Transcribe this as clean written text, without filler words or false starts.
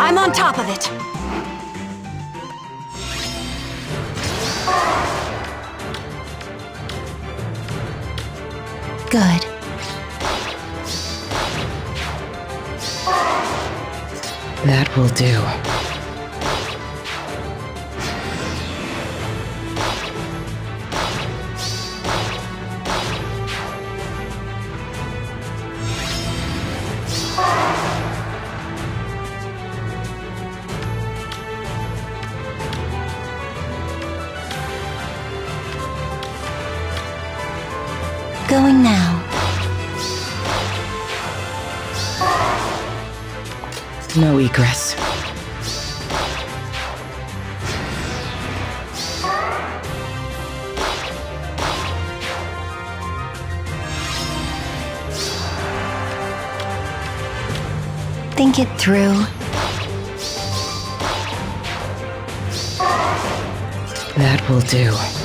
I'm on top of it. Good. That will do. Going now. No egress. Think it through. That will do.